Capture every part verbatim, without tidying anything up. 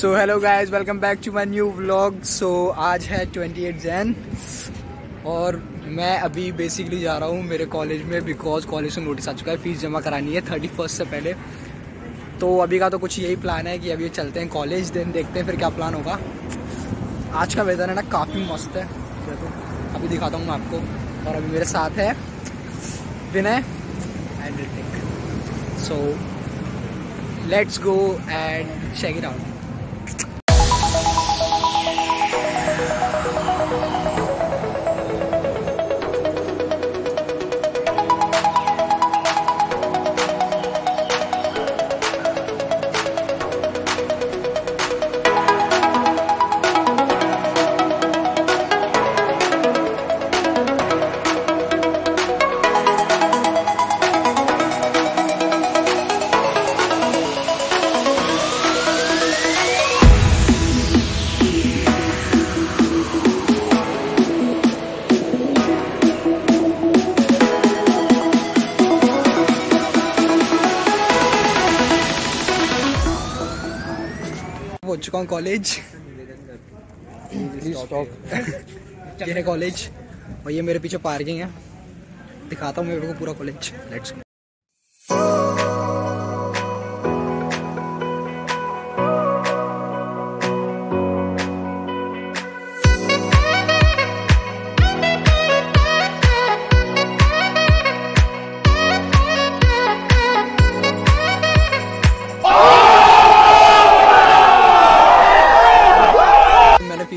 So hello guys, welcome back to my new vlog. So आज है अट्ठाईस जैन और मैं अभी बेसिकली जा रहा हूँ मेरे कॉलेज में, बिकॉज कॉलेज से नोटिस आ चुका है, फीस जमा करानी है थर्टी फर्स्ट से पहले। तो अभी का तो कुछ यही प्लान है कि अभी चलते हैं कॉलेज, दिन देखते हैं फिर क्या प्लान होगा। आज का वेदर है ना काफ़ी मस्त है, अभी दिखाता हूँ मैं आपको। और अभी मेरे साथ है Vinay and Ritik. So let's go and check it out. पहुंच चुका हूँ कॉलेज। ये है कॉलेज और ये मेरे पीछे पार्किंग है, दिखाता हूँ मेरे को पूरा कॉलेज। लेट्स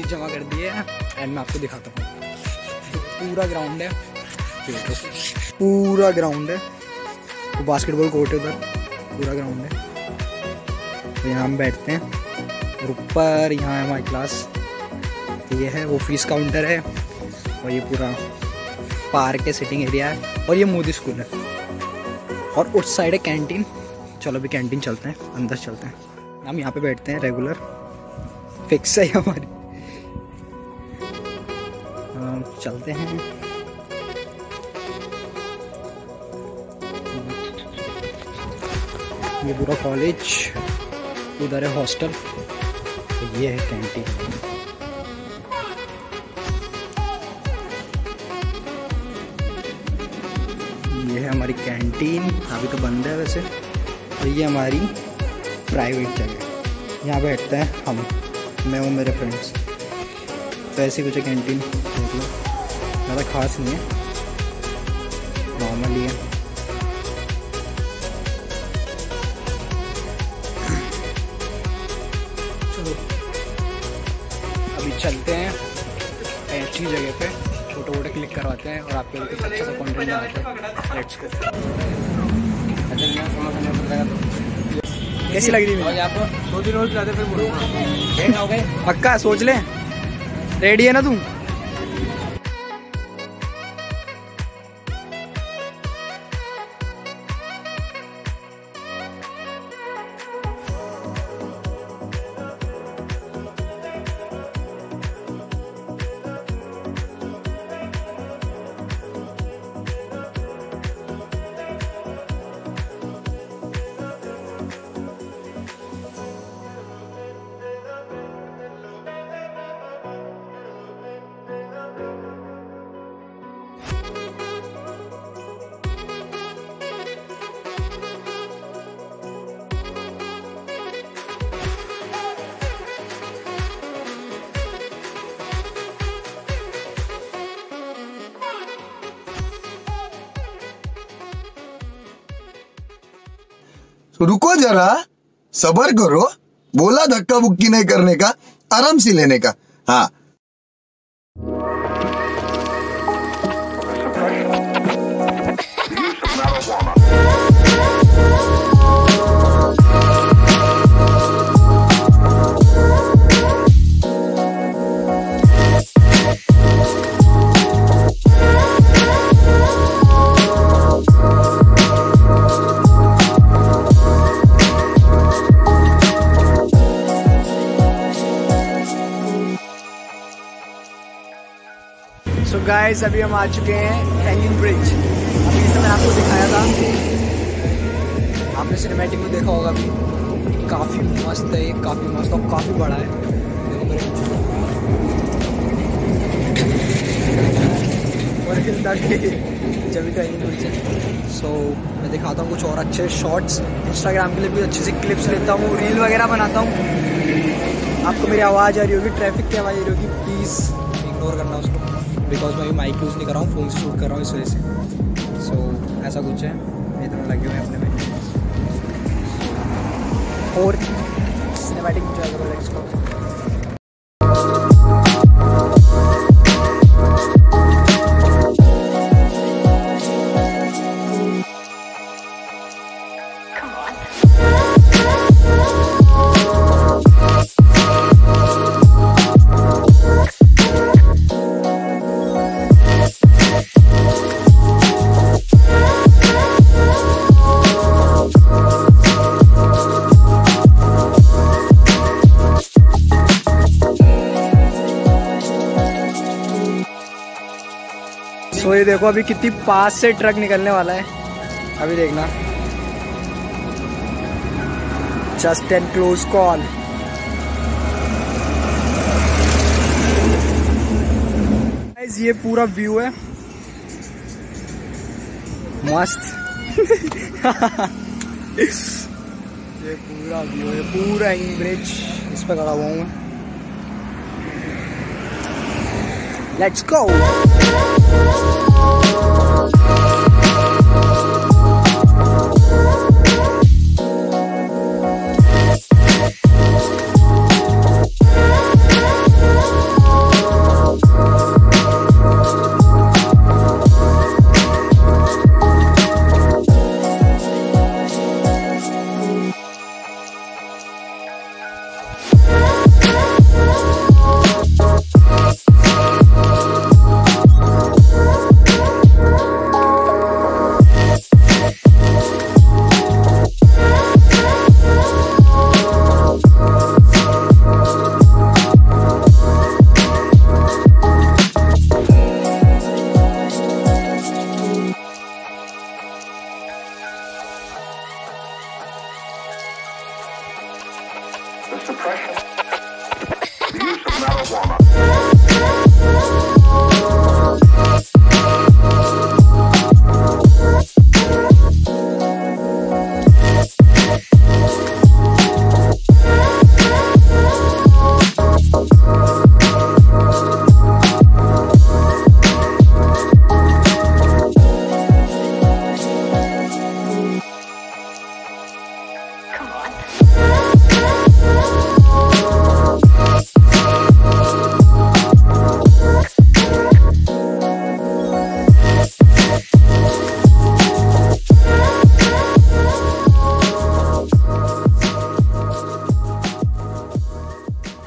जमा कर दिए एंड मैं आपको दिखाता हूँ। तो पूरा ग्राउंड है, पूरा ग्राउंड है, तो बास्केटबॉल कोर्ट है उधर, पूरा ग्राउंड है। तो यहाँ हम बैठते हैं और ऊपर यहाँ है हमारी क्लास। तो ये है वो फीस काउंटर है और ये पूरा पार्क है, सिटिंग एरिया है और ये मोदी स्कूल है। और उस साइड है कैंटीन। चलो अभी कैंटीन चलते हैं, अंदर चलते हैं। हम यहाँ पर बैठते हैं, रेगुलर फिक्स है हमारी। चलते हैं, ये पूरा कॉलेज, उधर है हॉस्टल, ये है कैंटीन। ये है हमारी कैंटीन, अभी तो बंद है वैसे। और ये हमारी प्राइवेट जगह, यहाँ बैठते हैं हम, मैं और मेरे फ्रेंड्स। तो ऐसी कुछ है कैंटीन, ज़्यादा खास नहीं है, नॉर्मल ही है। चलो अभी चलते हैं ऐसी जगह पे, फोटो वोटो क्लिक करवाते हैं और आपके लिए अच्छा सा कंटेंट बनाते हैं। Let's go. कैसी लग रही है? आपको दो तीन रोज जाते फिर पक्का सोच लें, रेडी है ना तुम? रुको जरा, सबर करो, बोला धक्का बुक्की नहीं करने का, आराम से लेने का। हाँ गाइस, अभी हम आ चुके हैं हैंगिंग ब्रिज। अभी इसमें आपको दिखाया था, आपने सिनेमैटिक में देखा होगा। अभी काफ़ी मस्त है, ये काफ़ी मस्त और काफ़ी बड़ा है। जब तो है सो मैं दिखाता हूँ कुछ और अच्छे शॉर्ट्स इंस्टाग्राम के लिए, भी अच्छे से क्लिप्स लेता हूँ, रील वगैरह बनाता हूँ। आपको मेरी आवाज़ आ रही होगी, ट्रैफिक की आवाज़ आ रही होगी, प्लीज़ इग्नोर करना उसको, बिकॉज मैं भी माइक यूज़ नहीं कर रहा हूँ, फ़ोन से शूट कर रहा हूँ इस वजह से। सो so, ऐसा कुछ है, इतना लगे हुए अपने में और सिनेमैटिक एंजॉय करो लेट्स गो। तो ये देखो अभी कितनी पास से ट्रक निकलने वाला है, अभी देखना। Just and close call. Guys ये पूरा व्यू है मस्त। ये पूरा व्यू है, पूरा हैंगिंग ब्रिज, इस पर खड़ा हुआ हूँ। Let's go.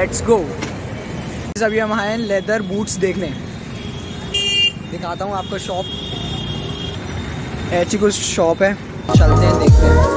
Let's go. अभी हम आए हैं लेदर बूट्स देखने, दिखाता हूँ आपको शॉप, ऐसी कुछ शॉप है, चलते हैं देखते हैं।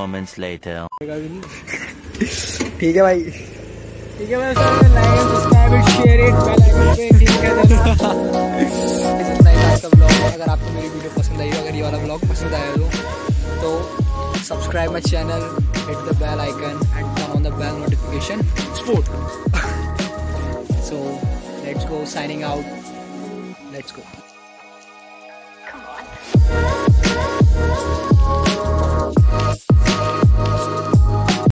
moments later. ठीक है भाई, ठीक है भाई, like subscribe and share it, bell icon पे क्लिक कर देना. इस टाइप का व्लॉग अगर आपको मेरी वीडियो पसंद आई हो, अगर ये वाला व्लॉग पसंद आया हो तो subscribe my channel, hit the bell icon and turn on the bell notification support. So let's go, signing out, let's go.